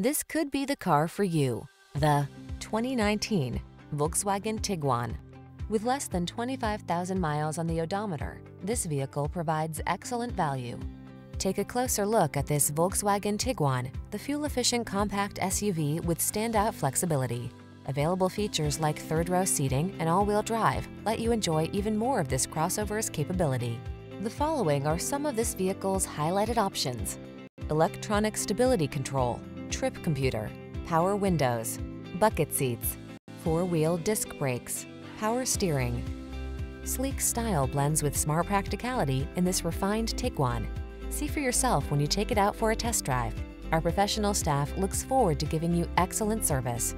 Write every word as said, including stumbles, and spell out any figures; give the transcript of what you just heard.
This could be the car for you. The twenty nineteen Volkswagen Tiguan. With less than twenty-five thousand miles on the odometer, this vehicle provides excellent value. Take a closer look at this Volkswagen Tiguan, the fuel-efficient compact S U V with standout flexibility. Available features like third-row seating and all-wheel drive let you enjoy even more of this crossover's capability. The following are some of this vehicle's highlighted options: electronic stability control, trip computer, power windows, bucket seats, four-wheel disc brakes, power steering. Sleek style blends with smart practicality in this refined Tiguan. See for yourself when you take it out for a test drive. Our professional staff looks forward to giving you excellent service.